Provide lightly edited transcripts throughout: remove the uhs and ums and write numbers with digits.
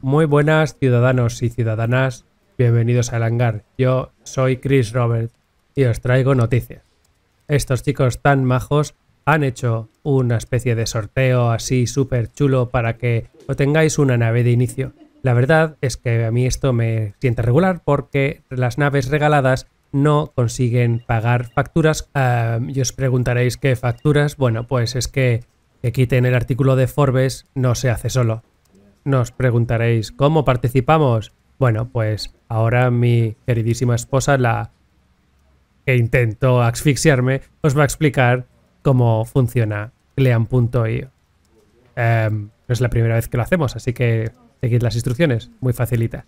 Muy buenas ciudadanos y ciudadanas, bienvenidos al hangar. Yo soy Chris Roberts y os traigo noticias. Estos chicos tan majos han hecho una especie de sorteo así súper chulo para que obtengáis una nave de inicio. La verdad es que a mí esto me siente regular porque las naves regaladas no consiguen pagar facturas. Y os preguntaréis qué facturas. Bueno, pues es que quiten el artículo de Forbes no se hace solo. Nos preguntaréis ¿cómo participamos? Bueno, pues ahora mi queridísima esposa, la que intentó asfixiarme, os va a explicar cómo funciona Gleam.io. Es la primera vez que lo hacemos, así que seguid las instrucciones, muy facilitas.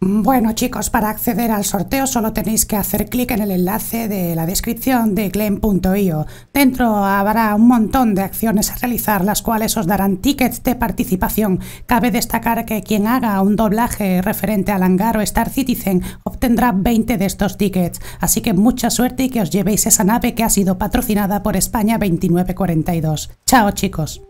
Bueno chicos, para acceder al sorteo solo tenéis que hacer clic en el enlace de la descripción de Gleam.io. Dentro habrá un montón de acciones a realizar, las cuales os darán tickets de participación. Cabe destacar que quien haga un doblaje referente al hangar o Star Citizen obtendrá 20 de estos tickets. Así que mucha suerte y que os llevéis esa nave que ha sido patrocinada por España 2942. Chao chicos.